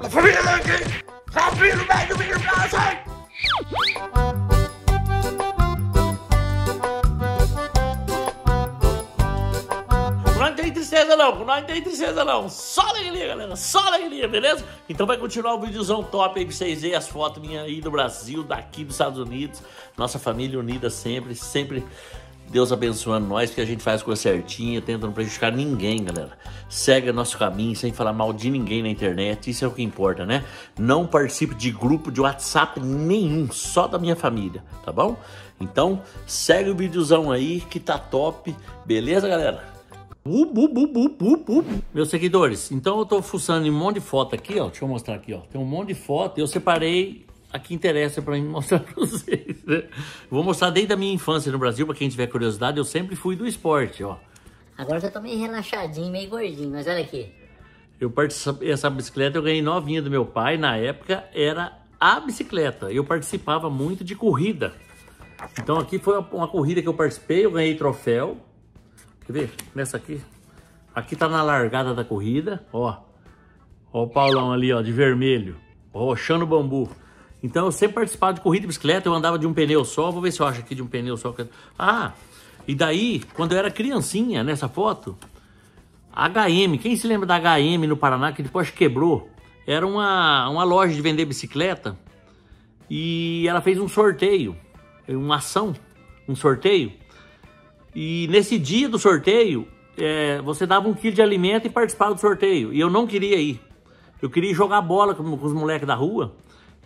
da família Landim, rápido no meio do vídeo pra vocês! Não tem tristeza não, não tem tristeza não, só alegria galera, só alegria, beleza? Então vai continuar o videozão top aí pra vocês verem as fotos minhas aí do Brasil, daqui dos Estados Unidos, nossa família unida sempre, sempre... Deus abençoando nós, que a gente faz coisa certinha, tenta não prejudicar ninguém, galera. Segue nosso caminho, sem falar mal de ninguém na internet, isso é o que importa, né? Não participe de grupo de WhatsApp nenhum, só da minha família, tá bom? Então, segue o videozão aí, que tá top, beleza, galera? Meus seguidores, então eu tô fuçando em um monte de foto aqui, ó, deixa eu mostrar aqui, ó. Tem um monte de foto, eu separei... A que interessa pra mim mostrar pra vocês, né? Vou mostrar desde a minha infância no Brasil, pra quem tiver curiosidade, eu sempre fui do esporte, ó. Agora eu tô meio relaxadinho, meio gordinho, mas olha aqui. Eu participei, essa bicicleta eu ganhei novinha do meu pai, na época era a bicicleta. Eu participava muito de corrida. Então aqui foi uma corrida que eu participei, eu ganhei troféu. Quer ver? Nessa aqui. Aqui tá na largada da corrida, ó. Ó o Paulão ali, ó, de vermelho. Roxando o bambu. Então eu sempre participava de corrida de bicicleta, eu andava de um pneu só, vou ver se eu acho aqui de um pneu só. Ah, e daí, quando eu era criancinha, nessa foto, H&M, quem se lembra da H&M no Paraná, que depois quebrou? Era uma loja de vender bicicleta e ela fez um sorteio, uma ação, um sorteio. E nesse dia do sorteio, você dava 1 quilo de alimento e participava do sorteio. E eu não queria ir, eu queria jogar bola com os moleques da rua.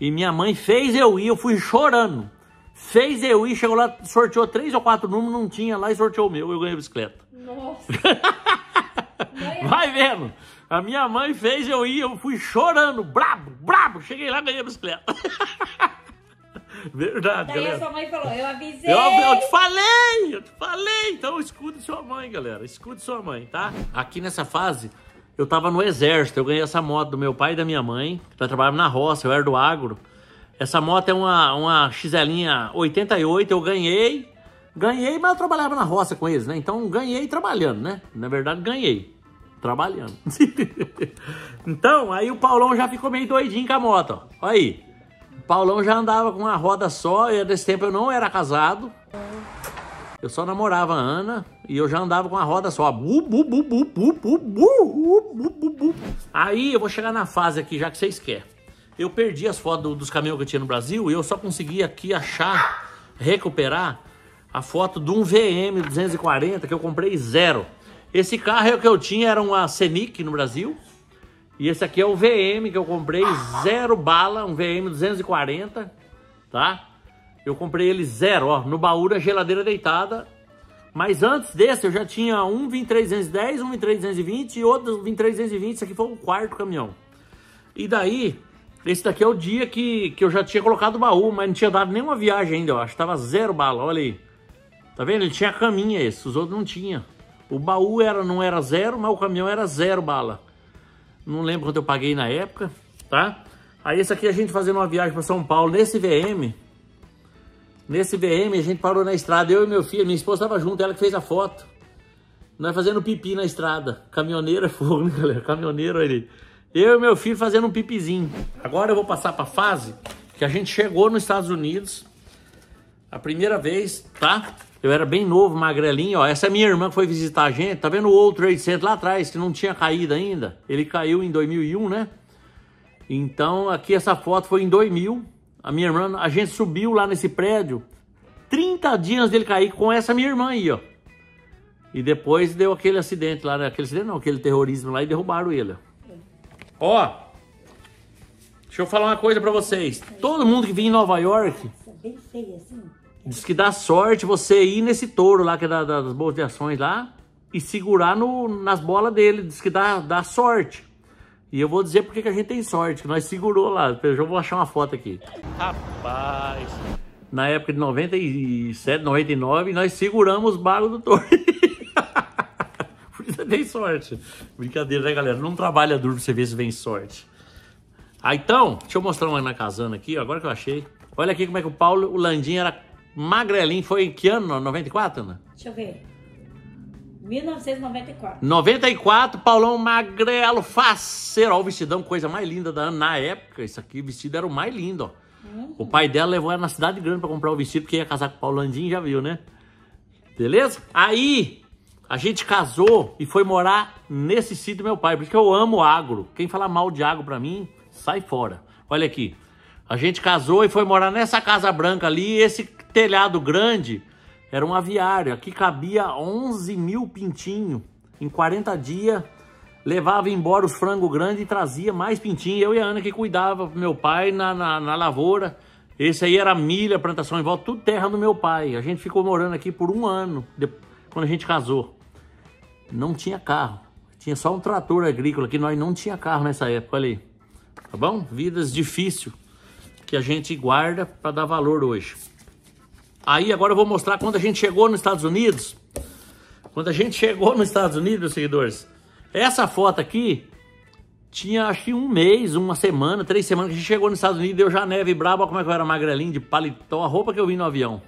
E minha mãe fez eu ir, eu fui chorando. Fez eu ir, chegou lá, sorteou 3 ou 4 números, não tinha lá e sorteou o meu. Eu ganhei a bicicleta. Nossa! Vai vendo. A minha mãe fez eu ir, eu fui chorando, brabo, brabo. Cheguei lá, ganhei a bicicleta. Verdade, daí galera. A sua mãe falou, eu avisei. Eu te falei, eu te falei. Então escute sua mãe, galera. Escute sua mãe, tá? Aqui nessa fase... Eu tava no exército, eu ganhei essa moto do meu pai e da minha mãe, que trabalhava na roça, eu era do agro. Essa moto é uma XELinha 88, eu ganhei, mas eu trabalhava na roça com eles, né? Então ganhei trabalhando, né? Na verdade ganhei, trabalhando. Então, aí o Paulão já ficou meio doidinho com a moto, ó. Olha aí, o Paulão já andava com uma roda só, e nesse tempo eu não era casado. Eu só namorava a Ana e eu já andava com a roda só. Aí eu vou chegar na fase aqui, já que vocês querem. Eu perdi as fotos dos caminhões que eu tinha no Brasil e eu só consegui aqui achar, recuperar a foto de um VM 240 que eu comprei zero. Esse carro é o que eu tinha, era uma Senic no Brasil. E esse aqui é o VM que eu comprei zero bala, um VM 240, tá? Eu comprei ele zero, ó, no baú da geladeira deitada. Mas antes desse eu já tinha um VM 310, um VM 320 e outro VM 320. Esse aqui foi o 4º caminhão. E daí, esse daqui é o dia que eu já tinha colocado o baú, mas não tinha dado nenhuma viagem ainda, eu acho. Tava zero bala, olha aí. Tá vendo? Ele tinha caminha esse, os outros não tinha. O baú não era zero, mas o caminhão era zero bala. Não lembro quanto eu paguei na época, tá? Aí esse aqui a gente fazendo uma viagem pra São Paulo nesse VM... Nesse VM a gente parou na estrada, eu e meu filho, minha esposa estava junto, ela que fez a foto. Nós fazendo pipi na estrada. Caminhoneiro é fogo, né, galera? Caminhoneiro ali. Eu e meu filho fazendo um pipizinho. Agora eu vou passar para a fase que a gente chegou nos Estados Unidos. A primeira vez, tá? Eu era bem novo, magrelinho, ó. Essa é minha irmã que foi visitar a gente. Tá vendo o Old Trade Center lá atrás, que não tinha caído ainda? Ele caiu em 2001, né? Então aqui essa foto foi em 2000. A minha irmã, a gente subiu lá nesse prédio 30 dias dele cair com essa minha irmã aí, ó. E depois deu aquele acidente lá, né? Aquele acidente não, aquele terrorismo lá e derrubaram ele, ó. Ó, deixa eu falar uma coisa pra vocês. Todo mundo que vem em Nova York diz que dá sorte você ir nesse touro lá, que é das bolsas de ações lá, e segurar nas bolas dele, diz que dá sorte. E eu vou dizer porque que a gente tem sorte, que nós segurou lá. Eu já vou achar uma foto aqui. Rapaz! Na época de 97, 99, nós seguramos os bagos do touro. Por isso tem sorte. Brincadeira, né, galera? Não trabalha duro pra você ver se vem sorte. Ah, então, deixa eu mostrar uma na casana aqui, ó, agora que eu achei. Olha aqui como é que o Paulo, o Landim era magrelinho. Foi em que ano? 94, Ana? Deixa eu ver. 1994. 94, Paulão magrelo, faceiro. Ó, o vestidão, coisa mais linda da Ana. Na época, isso aqui, o vestido era o mais lindo, ó. O pai dela levou ela na cidade grande pra comprar o vestido, porque ia casar com o Paulo Landim, já viu, né? Beleza? Aí, a gente casou e foi morar nesse sítio do meu pai, porque eu amo agro. Quem falar mal de agro pra mim, sai fora. Olha aqui. A gente casou e foi morar nessa casa branca ali, esse telhado grande... Era um aviário, aqui cabia 11 mil pintinhos. Em 40 dias, levava embora os frangos grandes e trazia mais pintinhos. Eu e a Ana que cuidava, meu pai, na lavoura. Esse aí era milha, plantação em volta, tudo terra do meu pai. A gente ficou morando aqui por um ano, quando a gente casou. Não tinha carro, tinha só um trator agrícola, que nós não tinha carro nessa época, olha aí. Tá bom? Vidas difíceis que a gente guarda para dar valor hoje. Aí agora eu vou mostrar quando a gente chegou nos Estados Unidos. Quando a gente chegou nos Estados Unidos, meus seguidores, essa foto aqui tinha acho que um mês, uma semana, 3 semanas que a gente chegou nos Estados Unidos, deu já neve braba, como é que eu era magrelinho, de paletó, a roupa que eu vim no avião.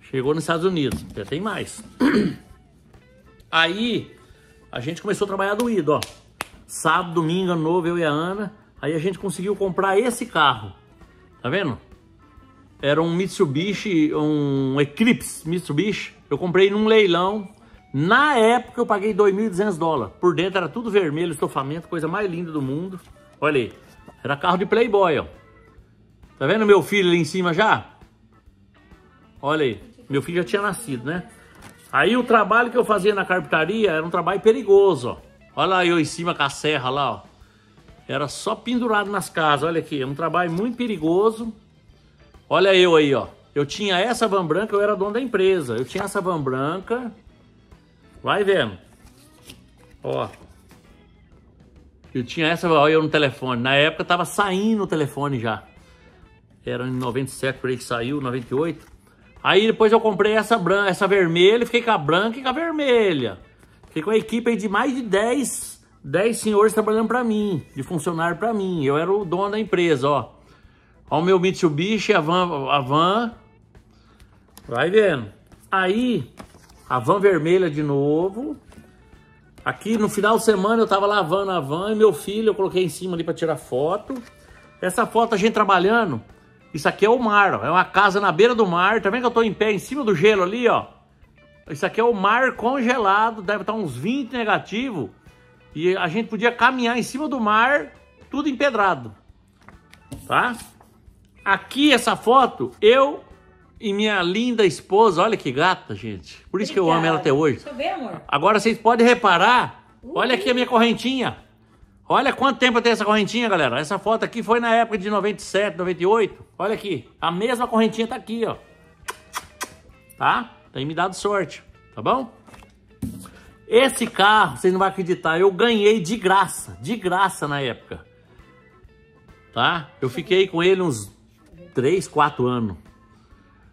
Chegou nos Estados Unidos, já tem mais. Aí a gente começou a trabalhar doído, ó. Sábado, domingo, ano novo, eu e a Ana. Aí a gente conseguiu comprar esse carro, tá vendo? Era um Mitsubishi, um Eclipse Mitsubishi. Eu comprei num leilão. Na época eu paguei $2.200. Por dentro era tudo vermelho, estofamento, coisa mais linda do mundo. Olha aí. Era carro de Playboy, ó. Tá vendo meu filho ali em cima já? Olha aí. Meu filho já tinha nascido, né? Aí o trabalho que eu fazia na carpintaria era um trabalho perigoso, ó. Olha lá eu em cima com a serra lá, ó. Era só pendurado nas casas, olha aqui. É um trabalho muito perigoso. Olha eu aí, ó. Eu tinha essa van branca, eu era dono da empresa. Eu tinha essa van branca. Vai vendo. Ó. Eu tinha essa, olha eu no telefone. Na época tava saindo o telefone já. Era em 97, por aí que saiu, 98. Aí depois eu comprei essa branca, essa vermelha, fiquei com a branca e com a vermelha. Fiquei com a equipe aí de mais de 10 senhores trabalhando pra mim, de funcionário pra mim. Eu era o dono da empresa, ó. Olha o meu Mitsubishi, a van. Vai vendo. Aí, a van vermelha de novo. Aqui no final de semana eu tava lavando a van e meu filho eu coloquei em cima ali pra tirar foto. Essa foto a gente trabalhando. Isso aqui é o mar, ó. É uma casa na beira do mar. Tá vendo que eu tô em pé em cima do gelo ali, ó? Isso aqui é o mar congelado. Deve estar uns 20 negativo. E a gente podia caminhar em cima do mar, tudo empedrado. Tá? Aqui, essa foto, eu e minha linda esposa. Olha que gata, gente. Por isso que eu amo ela até hoje. Deixa eu ver, amor. Agora vocês podem reparar. Olha aqui a minha correntinha. Olha quanto tempo eu tenho essa correntinha, galera. Essa foto aqui foi na época de 97, 98. Olha aqui. A mesma correntinha tá aqui, ó. Tá? Tem me dado sorte. Tá bom? Esse carro, vocês não vão acreditar, eu ganhei de graça. De graça na época. Tá? Eu fiquei com ele uns 3, 4 anos.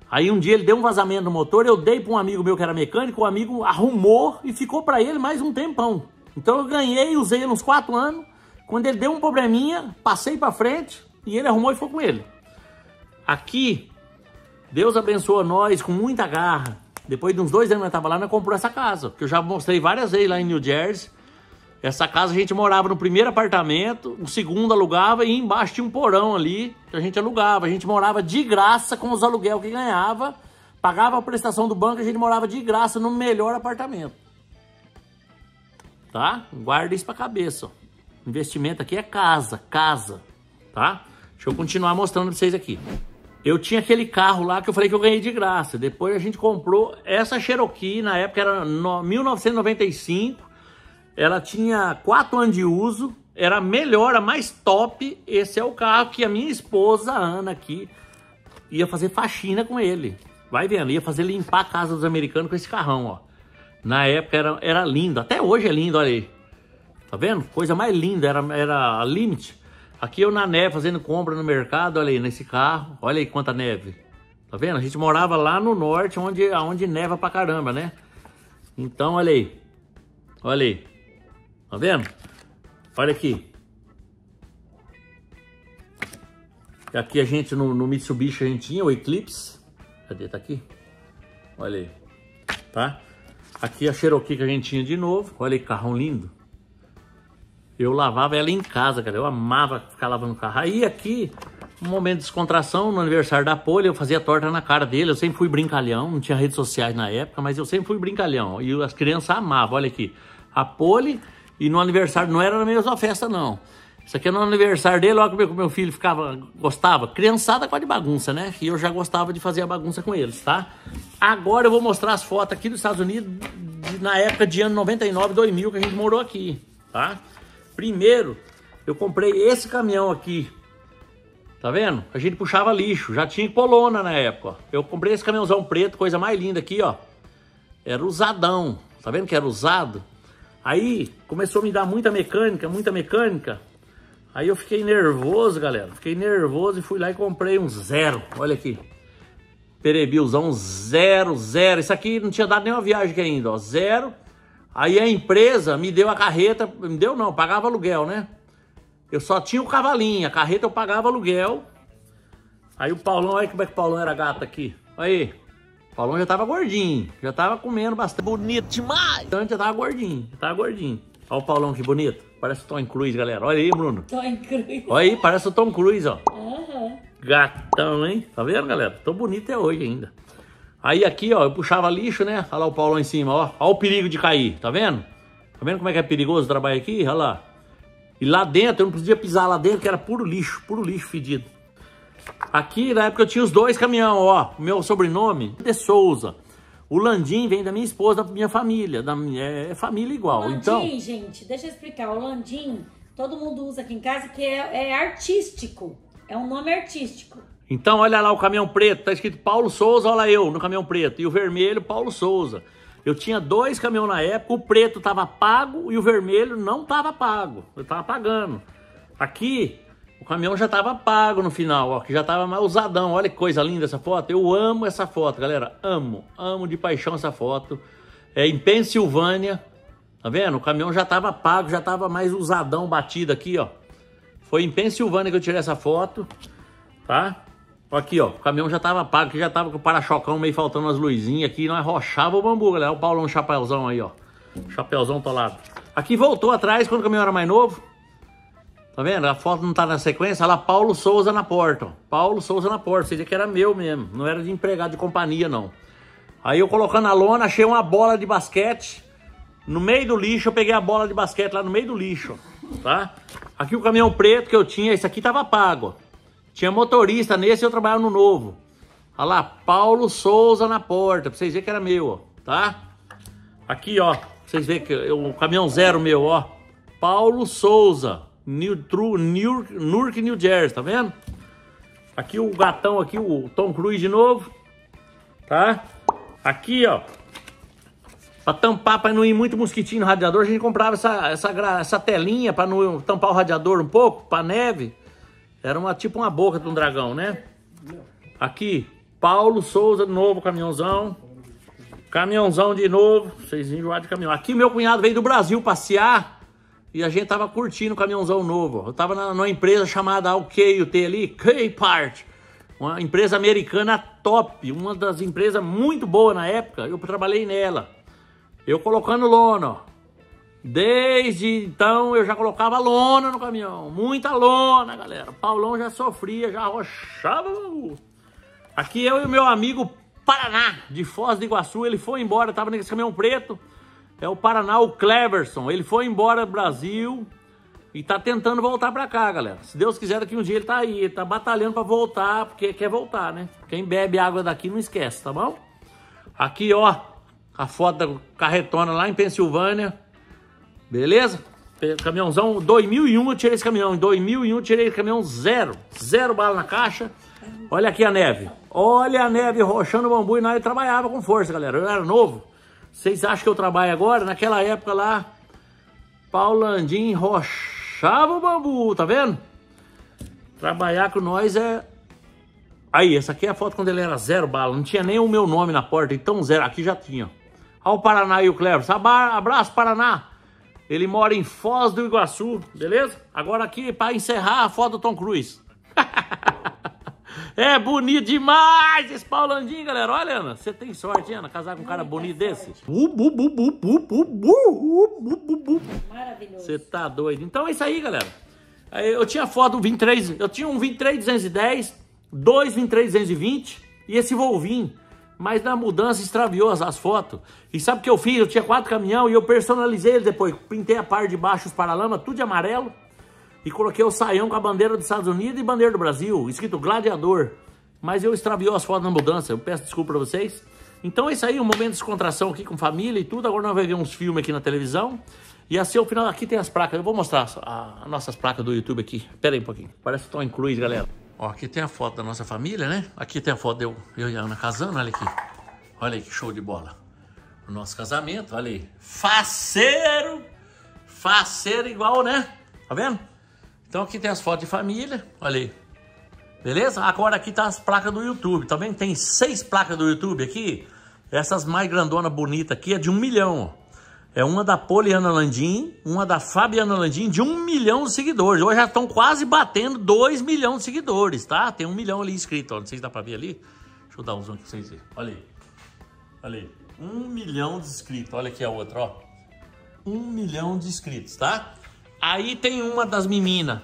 Aí um dia ele deu um vazamento no motor, eu dei para um amigo meu que era mecânico, o amigo arrumou e ficou para ele mais um tempão. Então eu ganhei, usei ele uns 4 anos, quando ele deu um probleminha, passei para frente e ele arrumou e ficou com ele. Aqui, Deus abençoou nós com muita garra. Depois de uns 2 anos que nós tava lá, nós compramos essa casa, que eu já mostrei várias vezes lá em New Jersey. Essa casa a gente morava no primeiro apartamento, o segundo alugava e embaixo tinha um porão ali que a gente alugava. A gente morava de graça com os aluguel que ganhava, pagava a prestação do banco, a gente morava de graça no melhor apartamento. Tá? Guarda isso pra cabeça, ó. Investimento aqui é casa, casa, tá? Deixa eu continuar mostrando pra vocês aqui. Eu tinha aquele carro lá que eu falei que eu ganhei de graça. Depois a gente comprou essa Cherokee, na época era 1995. Ela tinha 4 anos de uso, era a melhor, a mais top. Esse é o carro que a minha esposa, a Ana, aqui, ia fazer faxina com ele. Vai vendo, ia fazer limpar a casa dos americanos com esse carrão, ó. Na época era lindo, até hoje é lindo, olha aí. Tá vendo? Coisa mais linda, era a Limite. Aqui eu na neve, fazendo compra no mercado, olha aí, nesse carro. Olha aí quanta neve. Tá vendo? A gente morava lá no norte, onde neva pra caramba, né? Então, olha aí. Olha aí. Tá vendo? Olha aqui. Aqui a gente, no Mitsubishi, a gente tinha o Eclipse. Cadê? Tá aqui? Olha aí. Tá? Aqui a Cherokee que a gente tinha de novo. Olha aí que carrão lindo. Eu lavava ela em casa, cara. Eu amava ficar lavando o carro. Aí aqui, um momento de descontração, no aniversário da Polha, eu fazia torta na cara dele. Eu sempre fui brincalhão. Não tinha redes sociais na época, mas eu sempre fui brincalhão. E as crianças amavam. Olha aqui. A Polha e no aniversário. Não era na mesma festa, não. Isso aqui é no aniversário dele, olha como o meu filho ficava, gostava. Criançada quase de bagunça, né? E eu já gostava de fazer a bagunça com eles, tá? Agora eu vou mostrar as fotos aqui dos Estados Unidos, na época de ano 99, 2000, que a gente morou aqui, tá? Primeiro, eu comprei esse caminhão aqui, tá vendo? A gente puxava lixo, já tinha polona na época, ó. Eu comprei esse caminhãozão preto, coisa mais linda aqui, ó. Era usadão, tá vendo que era usado? Aí começou a me dar muita mecânica, muita mecânica. Aí eu fiquei nervoso, galera. Fiquei nervoso e fui lá e comprei um zero. Olha aqui. Perebilzão zero, zero. Isso aqui não tinha dado nenhuma viagem aqui ainda, ó. Zero. Aí a empresa me deu a carreta. Me deu não, pagava aluguel, né? Eu só tinha o cavalinho. A carreta eu pagava aluguel. Aí o Paulão, olha como é que o Paulão era gato aqui. Aí. O Paulão já tava gordinho. Já tava comendo bastante. Bonito demais. Então já tava gordinho. Já tava gordinho. Olha o Paulão que bonito. Parece o Tom Cruise, galera. Olha aí, Bruno. Tom Cruise. Olha aí, parece o Tom Cruise, ó. Uhum. Gatão, hein? Tá vendo, galera? Tô bonito é hoje ainda. Aí aqui, ó, eu puxava lixo, né? Olha lá o Paulão em cima, ó. Olha o perigo de cair, tá vendo? Tá vendo como é que é perigoso trabalhar aqui? Olha lá. E lá dentro, eu não podia pisar lá dentro, que era puro lixo fedido. Aqui, na época, eu tinha os dois caminhões, ó. O meu sobrenome é De Souza. O Landim vem da minha esposa, da minha família, é família igual. O Landim, então, gente, deixa eu explicar. O Landim, todo mundo usa aqui em casa, que é artístico. É um nome artístico. Então, olha lá o caminhão preto, tá escrito Paulo Souza, olha lá eu no caminhão preto. E o vermelho, Paulo Souza. Eu tinha dois caminhões na época, o preto tava pago e o vermelho não tava pago. Eu tava pagando. Aqui, o caminhão já tava pago no final, ó, que já tava mais usadão. Olha que coisa linda essa foto. Eu amo essa foto, galera. Amo, amo de paixão essa foto. É em Pensilvânia, tá vendo? O caminhão já tava pago, já tava mais usadão, batido aqui, ó. Foi em Pensilvânia que eu tirei essa foto, tá? Aqui, ó, o caminhão já tava pago, que já tava com o para-chocão meio faltando umas luzinhas aqui. Não arrochava o bambu, galera. Olha o Paulão Chapeuzão aí, ó. Chapeuzão tolado. Aqui voltou atrás, quando o caminhão era mais novo. Tá vendo? A foto não tá na sequência. Olha lá, Paulo Souza na porta. Ó. Paulo Souza na porta. Você dizia que era meu mesmo. Não era de empregado de companhia, não. Aí eu colocando a lona, achei uma bola de basquete. No meio do lixo, eu peguei a bola de basquete lá no meio do lixo. Tá? Aqui o caminhão preto que eu tinha. Esse aqui tava pago. Tinha motorista nesse e eu trabalhava no novo. Olha lá, Paulo Souza na porta. Pra vocês verem que era meu, ó. Tá? Aqui, ó. Pra vocês verem que o caminhão zero meu, ó. Paulo Souza. Newark, New Jersey, tá vendo? Aqui o gatão, aqui o Tom Cruise de novo, tá? Aqui, ó, pra tampar, pra não ir muito mosquitinho no radiador, a gente comprava essa telinha pra não tampar o radiador um pouco, pra neve. Era tipo uma boca de um dragão, né? Aqui, Paulo Souza de novo, caminhãozão. Caminhãozão de novo, vocês enjoaram de caminhão. Aqui meu cunhado veio do Brasil passear. E a gente tava curtindo o caminhãozão novo. Eu tava numa empresa chamada OKT ali, K-Part. Uma empresa americana top. Uma das empresas muito boas na época. Eu trabalhei nela. Eu colocando lona, ó. Desde então eu já colocava lona no caminhão. Muita lona, galera. Paulão já sofria, já arrochava. Aqui eu e meu amigo Paraná, de Foz do Iguaçu. Ele foi embora, tava nesse caminhão preto. É o Paraná, o Cleverson. Ele foi embora do Brasil e tá tentando voltar pra cá, galera. Se Deus quiser, daqui um dia ele tá aí. Ele tá batalhando pra voltar, porque quer voltar, né? Quem bebe água daqui não esquece, tá bom? Aqui, ó, a foto da carretona lá em Pensilvânia. Beleza? Caminhãozão 2001 eu tirei esse caminhão. Em 2001 eu tirei esse caminhão zero. Zero bala na caixa. Olha aqui a neve. Olha a neve rochando o bambu e nós eu trabalhava com força, galera. Eu era novo. Vocês acham que eu trabalho agora? Naquela época lá, Paulo Landim rochava o bambu, tá vendo? Trabalhar com nós é... Aí, essa aqui é a foto quando ele era zero bala. Não tinha nem o meu nome na porta, então zero. Aqui já tinha. Olha o Paraná e o Cleverson. Abraço, Paraná. Ele mora em Foz do Iguaçu, beleza? Agora aqui, pra encerrar, a foto do Tom Cruise. É bonito demais esse Paulo Landim, galera. Olha, Ana, você tem sorte, Ana, casar com um cara bonito desse. Maravilhoso. Você tá doido. Então é isso aí, galera. Eu tinha foto do 23, eu tinha um 23-210, dois 23-220 e esse Volvinho. Mas na mudança extraviou as fotos. E sabe o que eu fiz? Eu tinha 4 caminhão e eu personalizei ele depois. Pintei a parte de baixo, os paralamas, tudo de amarelo. E coloquei o saião com a bandeira dos Estados Unidos e bandeira do Brasil, escrito gladiador. Mas eu extraviou as fotos na mudança, eu peço desculpa pra vocês. Então é isso aí, um momento de descontração aqui com família e tudo. Agora nós vamos ver uns filmes aqui na televisão. E assim, ao final, aqui tem as placas. Eu vou mostrar as nossas placas do YouTube aqui. Pera aí um pouquinho. Parece que estão em cruz, galera. Ó, aqui tem a foto da nossa família, né? Aqui tem a foto de eu e a Ana casando, olha aqui. Olha aí que show de bola. O nosso casamento, olha aí. Faceiro! Faceiro igual, né? Tá vendo? Então aqui tem as fotos de família, olha aí. Beleza? Agora aqui tá as placas do YouTube. Tá vendo? Tem 6 placas do YouTube aqui. Essas mais grandonas bonitas aqui é de 1 milhão, ó. É uma da Poliana Landim, uma da Fabiana Landim, de 1 milhão de seguidores. Hoje já estão quase batendo 2 milhões de seguidores, tá? Tem 1 milhão ali inscrito, ó. Não sei se dá pra ver ali. Deixa eu dar um zoom aqui pra vocês verem. Olha aí. Olha aí. 1 milhão de inscritos. Olha aqui a outra, ó. 1 milhão de inscritos, tá? Aí tem uma das meninas.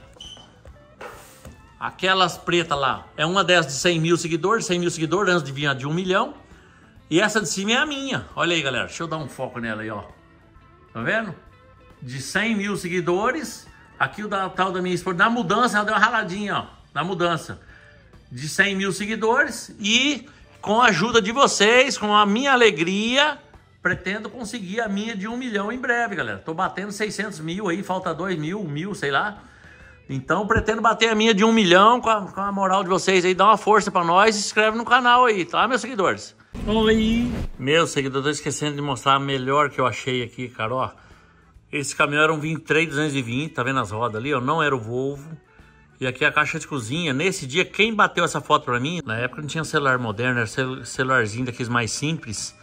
Aquelas pretas lá. É uma dessas de 100 mil seguidores. 100 mil seguidores antes de vir a de 1 milhão. E essa de cima é a minha. Olha aí, galera. Deixa eu dar um foco nela aí, ó. Tá vendo? De 100 mil seguidores. Aqui o tal da minha esposa. Na mudança, ela deu uma raladinha, ó. Na mudança. De 100 mil seguidores. E com a ajuda de vocês, com a minha alegria, pretendo conseguir a minha de 1 milhão em breve, galera. Tô batendo 600 mil aí. Falta 2 mil, 1 mil, sei lá. Então, pretendo bater a minha de 1 milhão com a moral de vocês aí. Dá uma força pra nós. Se inscreve no canal aí, tá, meus seguidores? Oi! Meu seguidor, tô esquecendo de mostrar a melhor que eu achei aqui, cara, ó. Esse caminhão era um 23-220, tá vendo as rodas ali, ó? Não era o Volvo. E aqui é a caixa de cozinha. Nesse dia, quem bateu essa foto pra mim, na época não tinha celular moderno, era celularzinho daqueles mais simples.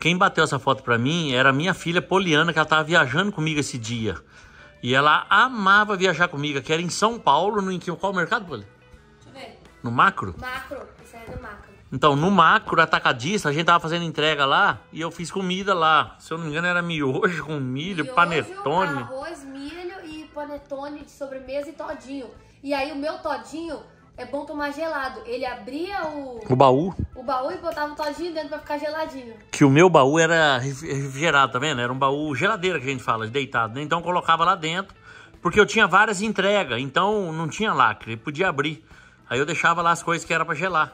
Quem bateu essa foto pra mim era a minha filha Poliana, que ela tava viajando comigo esse dia. E ela amava viajar comigo, que era em São Paulo, no qual mercado, Poli? Deixa eu ver. No Macro? Macro, isso aí é do Macro. Então, no Macro, atacadista, a gente tava fazendo entrega lá e eu fiz comida lá. Se eu não me engano, era miojo com milho, panetone. Arroz, milho e panetone de sobremesa e todinho. E aí o meu todinho é bom tomar gelado. Ele abria o baú. O baú e botava o todinho dentro pra ficar geladinho. Que o meu baú era refrigerado, tá vendo? Era um baú geladeira que a gente fala, deitado, né? Então eu colocava lá dentro, porque eu tinha várias entregas, então não tinha lacre, podia abrir. Aí eu deixava lá as coisas que era pra gelar.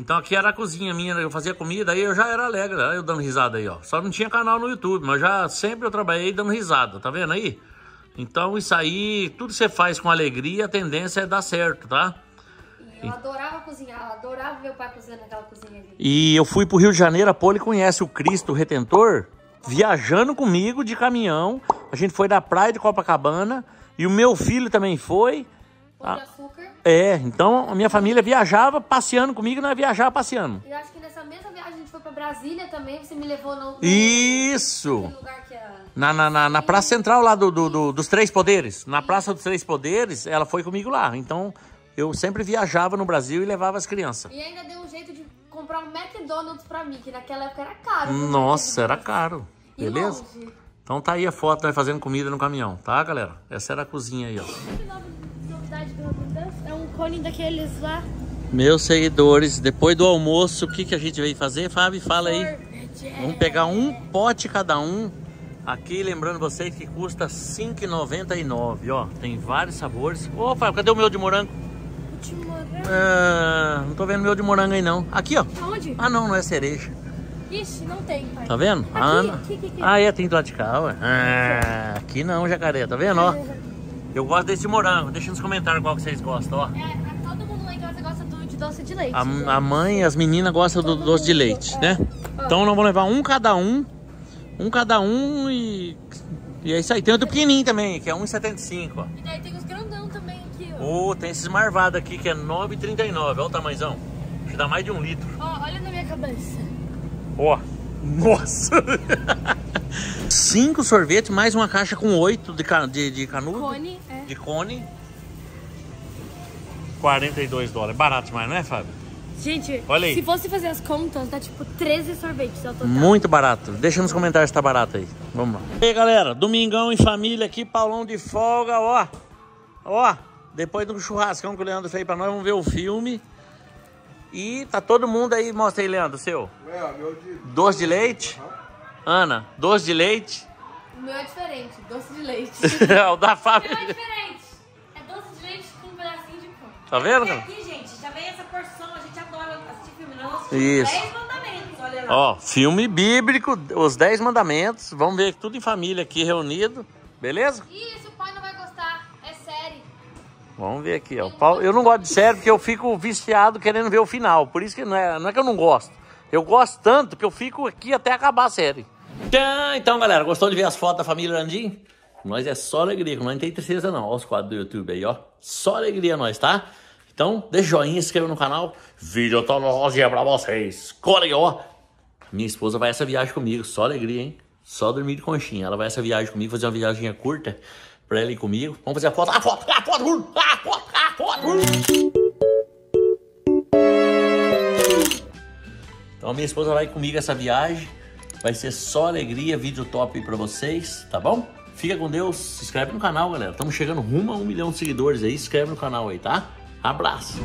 Então aqui era a cozinha minha, eu fazia comida, aí eu já era alegre, eu dando risada aí, ó. Só não tinha canal no YouTube, mas já sempre eu trabalhei dando risada, tá vendo aí? Então isso aí, tudo que você faz com alegria, a tendência é dar certo, tá? Eu adorava cozinhar, eu adorava ver o pai cozinhando naquela cozinha ali. E eu fui pro Rio de Janeiro, a Poli conhece o Cristo Redentor, viajando comigo de caminhão. A gente foi da praia de Copacabana e o meu filho também foi. Pão de açúcar. É, então a minha família viajava passeando comigo, nós viajava passeando. E acho que nessa mesma viagem a gente foi pra Brasília também, você me levou no... Isso! No lugar que era... na Praça Central lá dos Três Poderes. Na Praça dos Três Poderes, ela foi comigo lá. Então eu sempre viajava no Brasil e levava as crianças. E ainda deu um jeito de comprar um McDonald's pra mim, que naquela época era caro. Nossa, era caro. Beleza? Longe. Então tá aí a foto, nós fazendo comida no caminhão, tá, galera? Essa era a cozinha aí, ó. É um cone daqueles lá. Meus seguidores, depois do almoço, o que que a gente veio fazer? Fábio, fala aí. Vamos pegar um pote cada um. Aqui, lembrando vocês que custa R$5,99, ó. Tem vários sabores. Ô, Fábio, cadê o meu de morango? O de morango? Ah, não tô vendo meu de morango aí, não. Aqui, ó. Aonde? Ah, não, não é cereja. Ixi, não tem, pai. Tá vendo? Aqui, Ana... aqui. Ah, é, tem do lado de cá, ué. Ah, aqui não, jacaré. Tá vendo, ó? Eu gosto desse morango. Deixa nos comentários qual que vocês gostam, ó. É, todo mundo lá em casa gosta de doce de leite. A mãe e as meninas gostam do doce de leite, é, né? Ó. Então nós vamos levar um cada um. Um cada um e é isso aí. Tem outro pequenininho também, que é 1,75, ó. E daí tem os grandão também aqui, ó. Oh, tem esses marvados aqui, que é 9,39. Olha o tamanhozão. Acho que dá mais de 1 litro. Ó, olha na minha cabeça. Ó. Nossa! 5 sorvetes, mais uma caixa com 8 de canudo. Cone, é. De cone. $42. Barato demais, não é, Fábio? Gente, olha aí, se fosse fazer as contas, dá tipo 13 sorvetes ao total. Muito barato. Deixa nos comentários se tá barato aí. Vamos lá. E aí, galera, domingão em família aqui, Paulão de folga, ó. Ó, depois do churrascão que o Leandro fez pra nós, vamos ver o filme. E tá todo mundo aí. Mostra aí, Leandro, o seu. Meu de... Doce de leite. Uhum. Ana, doce de leite. O meu é diferente, doce de leite. O da Fábio. O meu é diferente. É doce de leite com um pedacinho de pão. Tá vendo? Porque aqui, gente, já vem essa porção, a gente adora assistir filme. Nós assistimos 10 mandamentos, olha lá. Ó, filme bíblico, os 10 mandamentos. Vamos ver tudo em família aqui reunido, beleza? Isso, o pai não vai gostar, é série. Vamos ver aqui, ó. Eu não gosto de série porque eu fico viciado querendo ver o final. Por isso que não é que eu não gosto. Eu gosto tanto que eu fico aqui até acabar a série. Então, galera, gostou de ver as fotos da família Landim? Nós é só alegria, nós não tem tristeza não. Olha os quadros do YouTube aí, ó. Só alegria nós, tá? Então, deixa o joinha, se inscreva no canal. Vídeo tecnologia pra vocês. Corre, ó. Minha esposa vai essa viagem comigo, só alegria, hein? Só dormir de conchinha. Ela vai essa viagem comigo, fazer uma viagem curta pra ela ir comigo. Vamos fazer a foto. A foto, a foto, a foto, a foto. Então, minha esposa vai comigo essa viagem. Vai ser só alegria, vídeo top pra vocês, tá bom? Fica com Deus, se inscreve no canal, galera. Estamos chegando rumo a 1 milhão de seguidores aí, se inscreve no canal aí, tá? Abraço!